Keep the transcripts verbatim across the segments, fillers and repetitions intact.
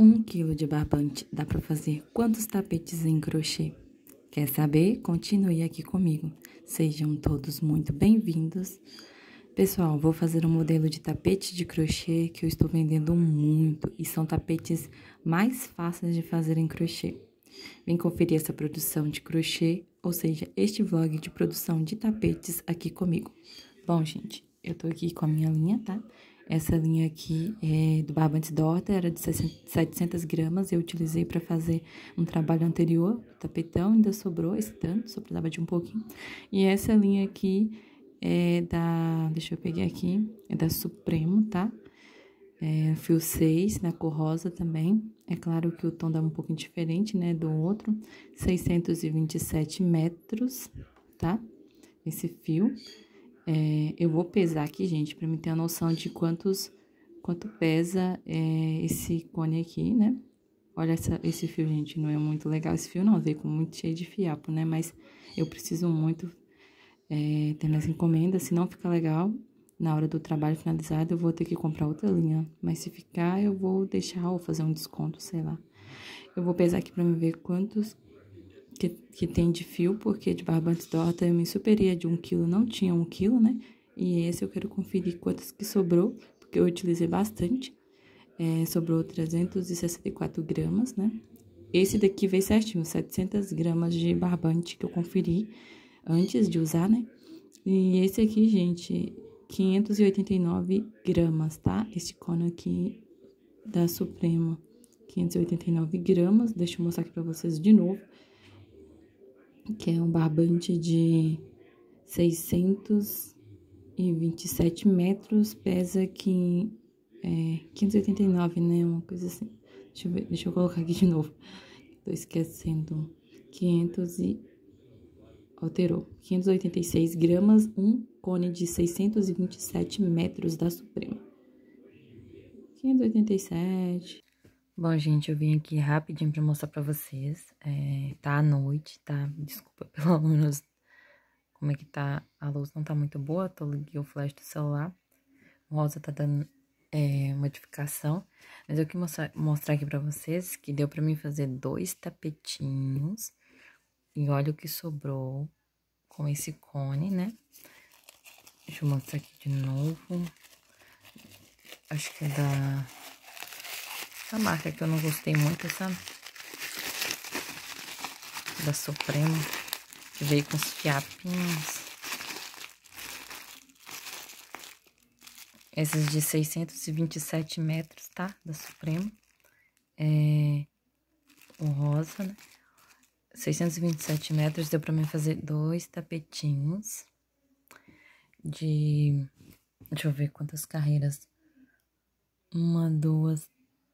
um quilo de barbante dá para fazer quantos tapetes em crochê? Quer saber? Continue aqui comigo. Sejam todos muito bem-vindos. Pessoal, vou fazer um modelo de tapete de crochê que eu estou vendendo muito e são tapetes mais fáceis de fazer em crochê. Vem conferir essa produção de crochê, ou seja, este vlog de produção de tapetes aqui comigo. Bom, gente, eu tô aqui com a minha linha, tá? Essa linha aqui é do Barbante Dorta, era de setecentas gramas, eu utilizei para fazer um trabalho anterior, tapetão, ainda sobrou esse tanto, só precisava de um pouquinho. E essa linha aqui é da, deixa eu pegar aqui, é da Supremo, tá? É, fio seis, na cor rosa também. É claro que o tom dá um pouquinho diferente, né, do outro. seiscentos e vinte e sete metros, tá? Esse fio. É, eu vou pesar aqui, gente, pra mim ter a noção de quantos, quanto pesa é, esse cone aqui, né? Olha essa, esse fio, gente, não é muito legal esse fio, não. Veio com muito cheio de fiapo, né? Mas eu preciso muito é, ter essa encomenda. Se não ficar legal, na hora do trabalho finalizado, eu vou ter que comprar outra linha. Mas se ficar, eu vou deixar ou fazer um desconto, sei lá. Eu vou pesar aqui pra mim ver quantos... Que, que tem de fio, porque de Barbante Dorta eu me superia de um quilo, não tinha um quilo, né? E esse eu quero conferir quantos que sobrou, porque eu utilizei bastante. É, sobrou trezentas e sessenta e quatro gramas, né? Esse daqui veio certinho, setecentas gramas de barbante que eu conferi antes de usar, né? E esse aqui, gente, quinhentas e oitenta e nove gramas, tá? Esse cone aqui da Suprema, quinhentas e oitenta e nove gramas. Deixa eu mostrar aqui pra vocês de novo. Que é um barbante de seiscentos e vinte e sete metros, pesa aqui, é, quinhentos e oitenta e nove, né, uma coisa assim. Deixa eu, ver, deixa eu colocar aqui de novo, tô esquecendo, quinhentos e... alterou, quinhentas e oitenta e seis gramas, um cone de seiscentos e vinte e sete metros da Suprema, quinhentos e oitenta e sete... Bom, gente, eu vim aqui rapidinho pra mostrar pra vocês, é, tá à noite, tá? Desculpa pela luz, como é que tá, a luz não tá muito boa, tô liguei o flash do celular, o rosa tá dando é, modificação, mas eu queria mostrar, mostrar aqui pra vocês que deu pra mim fazer dois tapetinhos, e olha o que sobrou com esse cone, né? Deixa eu mostrar aqui de novo, acho que é da... Essa marca que eu não gostei muito, sabe? Da Supremo, que veio com os fiapinhos. Esses de seiscentos e vinte e sete metros, tá? Da Supremo. É... O rosa, né? seiscentos e vinte e sete metros, deu pra mim fazer dois tapetinhos. De... Deixa eu ver quantas carreiras. Uma, duas...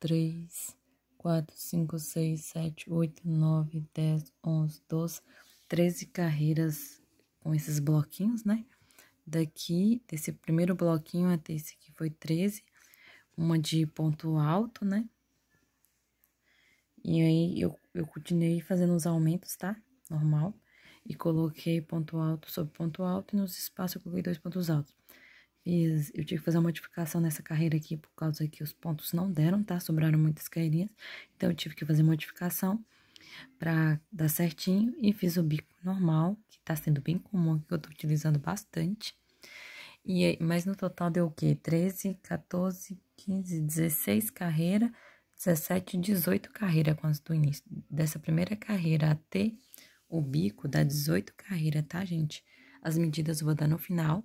três, quatro, cinco, seis, sete, oito, nove, dez, onze, doze, treze carreiras com esses bloquinhos, né? Daqui, desse primeiro bloquinho até esse aqui foi treze, uma de ponto alto, né? E aí, eu, eu continuei fazendo os aumentos, tá? Normal. E coloquei ponto alto sobre ponto alto e nos espaços eu coloquei dois pontos altos. Fiz, eu tive que fazer uma modificação nessa carreira aqui, por causa que os pontos não deram, tá? Sobraram muitas carreirinhas, então eu tive que fazer modificação pra dar certinho. E fiz o bico normal, que tá sendo bem comum, que eu tô utilizando bastante. E, mas no total deu o quê? treze, quatorze, quinze, dezesseis carreiras, dezessete, dezoito carreiras quase do início. Dessa primeira carreira até o bico dá dezoito carreiras, tá, gente? As medidas eu vou dar no final.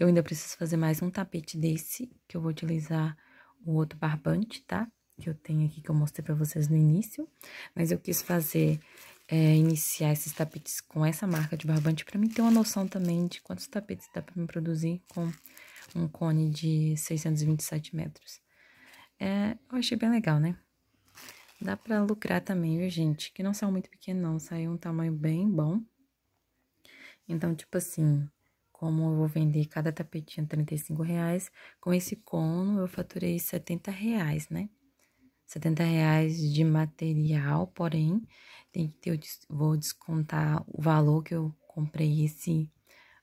Eu ainda preciso fazer mais um tapete desse, que eu vou utilizar o outro barbante, tá? Que eu tenho aqui, que eu mostrei pra vocês no início. Mas eu quis fazer, é, iniciar esses tapetes com essa marca de barbante, pra mim ter uma noção também de quantos tapetes dá pra me produzir com um cone de seiscentos e vinte e sete metros. É, eu achei bem legal, né? Dá pra lucrar também, viu, gente? Que não saiu muito pequeno, não. Saiu um tamanho bem bom. Então, tipo assim... Como eu vou vender cada tapetinho trinta e cinco reais, com esse cone eu faturei setenta reais, né? setenta reais de material, porém, tem que ter, eu vou descontar o valor que eu comprei esse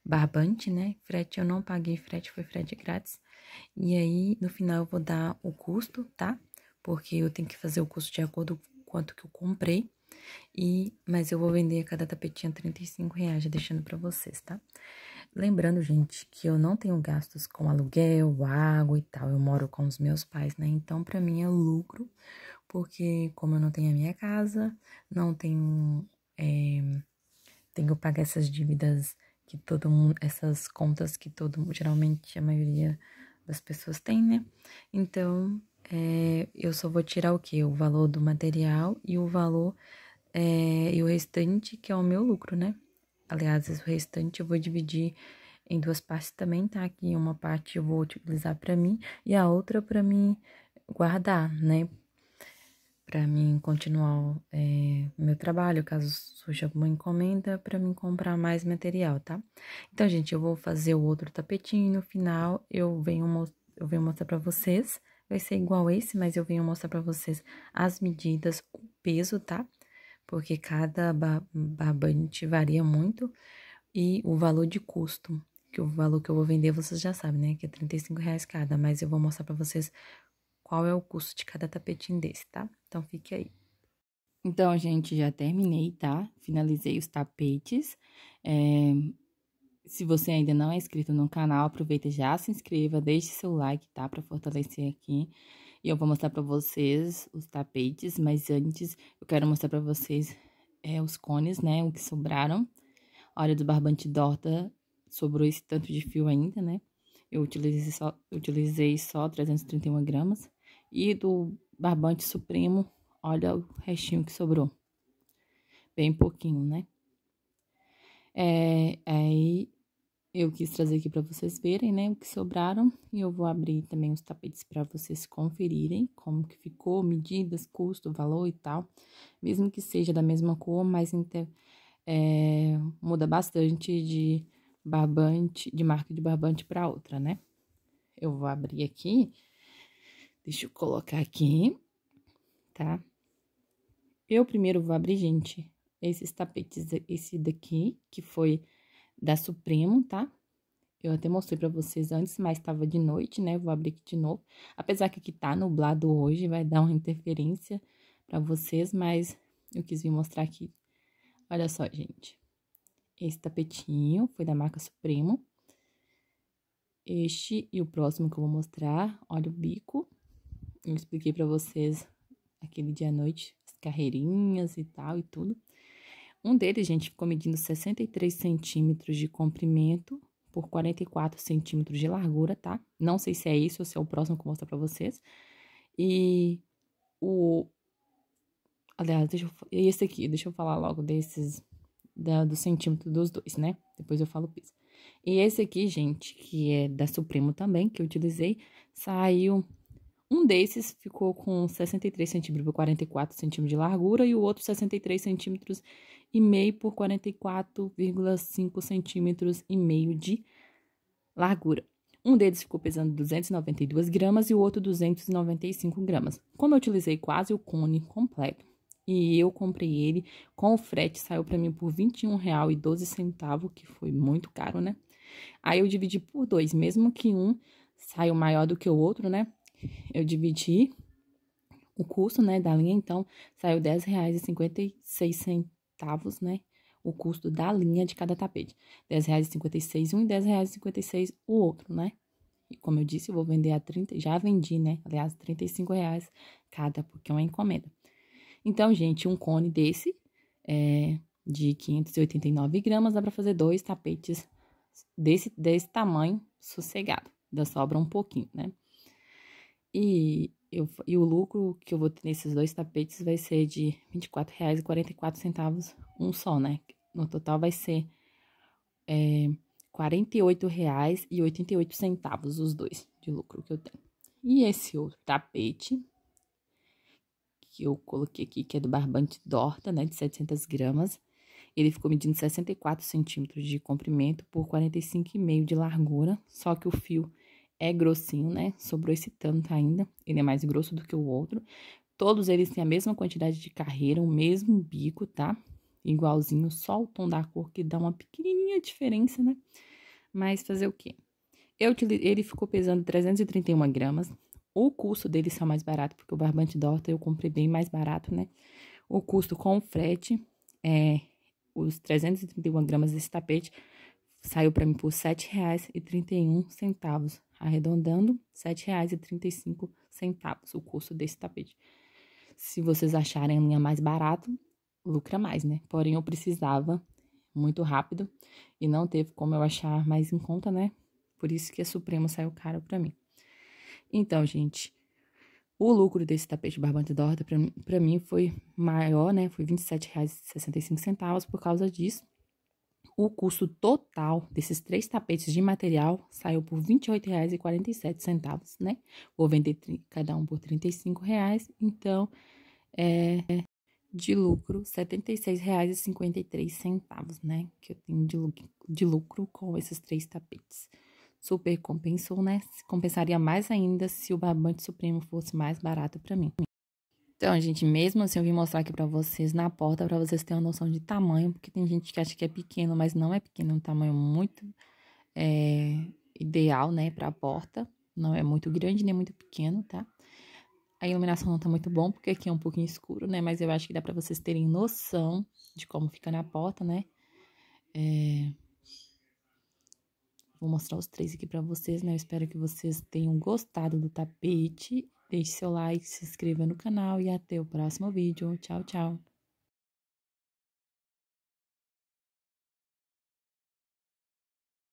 barbante, né? Frete eu não paguei, frete foi frete grátis. E aí, no final, eu vou dar o custo, tá? porque eu tenho que fazer o custo de acordo com quanto que eu comprei. E, mas eu vou vender cada tapetinha trinta e cinco reais, já deixando pra vocês, tá? Lembrando, gente, que eu não tenho gastos com aluguel, água e tal. Eu moro com os meus pais, né? Então, pra mim é lucro, porque como eu não tenho a minha casa, não tenho... É, tenho que pagar essas dívidas que todo mundo... Essas contas que todo mundo... Geralmente, a maioria das pessoas tem, né? Então, é, eu só vou tirar o quê? O valor do material e o valor... É, e o restante, que é o meu lucro, né? Aliás, o restante eu vou dividir em duas partes também, tá? Aqui uma parte eu vou utilizar pra mim e a outra pra mim guardar, né? Pra mim continuar é, meu trabalho, caso surja alguma encomenda, pra mim comprar mais material, tá? Então, gente, eu vou fazer o outro tapetinho e no final eu venho, eu venho mostrar pra vocês. Vai ser igual esse, mas eu venho mostrar pra vocês as medidas, o peso, tá? Porque cada barbante varia muito e o valor de custo, que o valor que eu vou vender vocês já sabem, né? Que é trinta e cinco reais cada, mas eu vou mostrar pra vocês qual é o custo de cada tapetinho desse, tá? Então, fique aí. Então, gente, já terminei, tá? Finalizei os tapetes. É... Se você ainda não é inscrito no canal, aproveita e já se inscreva, deixe seu like, tá? Pra fortalecer aqui. E eu vou mostrar pra vocês os tapetes, mas antes eu quero mostrar pra vocês é, os cones, né? O que sobraram. Olha, do barbante Dorta, sobrou esse tanto de fio ainda, né? Eu utilizei só, utilizei só trezentos e trinta e um gramas. E do barbante Supremo, olha o restinho que sobrou. Bem pouquinho, né? É, aí... Eu quis trazer aqui para vocês verem, né, o que sobraram. E eu vou abrir também os tapetes para vocês conferirem como que ficou, medidas, custo, valor e tal. Mesmo que seja da mesma cor, mas é, muda bastante de barbante, de marca de barbante para outra, né? Eu vou abrir aqui. Deixa eu colocar aqui, tá? Eu primeiro vou abrir, gente, esses tapetes, esse daqui, que foi... da Supremo, tá? Eu até mostrei pra vocês antes, mas tava de noite, né? Vou abrir aqui de novo. Apesar que aqui tá nublado hoje, vai dar uma interferência pra vocês, mas eu quis vir mostrar aqui. Olha só, gente. Esse tapetinho foi da marca Supremo. Este e o próximo que eu vou mostrar, olha o bico. Eu expliquei pra vocês aquele dia à noite, as carreirinhas e tal e tudo. Um deles, gente, ficou medindo sessenta e três centímetros de comprimento por quarenta e quatro centímetros de largura, tá? Não sei se é isso ou se é o próximo que eu vou mostrar pra vocês. E o... Aliás, deixa eu... esse aqui, deixa eu falar logo desses... Da, do centímetro dos dois, né? Depois eu falo o peso. E esse aqui, gente, que é da Supremo também, que eu utilizei, saiu... Um desses ficou com sessenta e três centímetros por quarenta e quatro centímetros de largura e o outro sessenta e três centímetros e meio por quarenta e quatro vírgula cinco centímetros e meio de largura. Um deles ficou pesando duzentas e noventa e duas gramas e o outro duzentas e noventa e cinco gramas. Como eu utilizei quase o cone completo e eu comprei ele com o frete, saiu para mim por vinte e um reais e doze centavos, que foi muito caro, né? Aí eu dividi por dois, mesmo que um saiu maior do que o outro, né? Eu dividi o custo, né, da linha, então, saiu dez reais e cinquenta e seis centavos, né, o custo da linha de cada tapete. dez reais e cinquenta e seis centavos um e dez reais e cinquenta e seis centavos o outro, né. E como eu disse, eu vou vender a trinta, já vendi, né, aliás, trinta e cinco reais cada, porque é uma encomenda. Então, gente, um cone desse, é, de quinhentas e oitenta e nove gramas, dá pra fazer dois tapetes desse, desse tamanho sossegado. Ainda sobra um pouquinho, né. E, eu, e o lucro que eu vou ter nesses dois tapetes vai ser de vinte e quatro reais e quarenta e quatro centavos um só, né? No total vai ser é, quarenta e oito reais e oitenta e oito centavos os dois de lucro que eu tenho. E esse outro tapete que eu coloquei aqui, que é do barbante Dorta, né? De setecentas gramas. Ele ficou medindo sessenta e quatro centímetros de comprimento por quarenta e cinco e meio de largura, só que o fio... É grossinho, né? Sobrou esse tanto ainda. Ele é mais grosso do que o outro. Todos eles têm a mesma quantidade de carreira, o mesmo bico, tá? Igualzinho, só o tom da cor que dá uma pequenininha diferença, né? Mas fazer o quê? Eu, ele ficou pesando trezentas e trinta e uma gramas. O custo deles são mais barato, porque o barbante Dorta eu comprei bem mais barato, né? O custo com o frete, é, os trezentas e trinta e uma gramas desse tapete, saiu para mim por sete reais e trinta e um centavos, arredondando, sete reais e trinta e cinco centavos o custo desse tapete. Se vocês acharem a linha mais barata, lucra mais, né? Porém, eu precisava muito rápido e não teve como eu achar mais em conta, né? Por isso que a Supremo saiu caro para mim. Então, gente, o lucro desse tapete Barbante Dorta para mim foi maior, né? Foi vinte e sete reais e sessenta e cinco centavos por causa disso. O custo total desses três tapetes de material saiu por vinte e oito reais e quarenta e sete centavos, né? Vou vender cada um por trinta e cinco reais, então, é... de lucro, setenta e seis reais e cinquenta e três centavos, né? Que eu tenho de, de lucro com esses três tapetes. Super compensou, né? Compensaria mais ainda se o barbante Supremo fosse mais barato pra mim. Então, gente, mesmo assim, eu vim mostrar aqui pra vocês na porta, pra vocês terem uma noção de tamanho, porque tem gente que acha que é pequeno, mas não é pequeno, é um tamanho muito é, ideal, né? Pra porta, não é muito grande, nem muito pequeno, tá? A iluminação não tá muito bom, porque aqui é um pouquinho escuro, né? Mas eu acho que dá pra vocês terem noção de como fica na porta, né? É... Vou mostrar os três aqui pra vocês, né? Eu espero que vocês tenham gostado do tapete. Deixe seu like, se inscreva no canal e até o próximo vídeo. Tchau, tchau!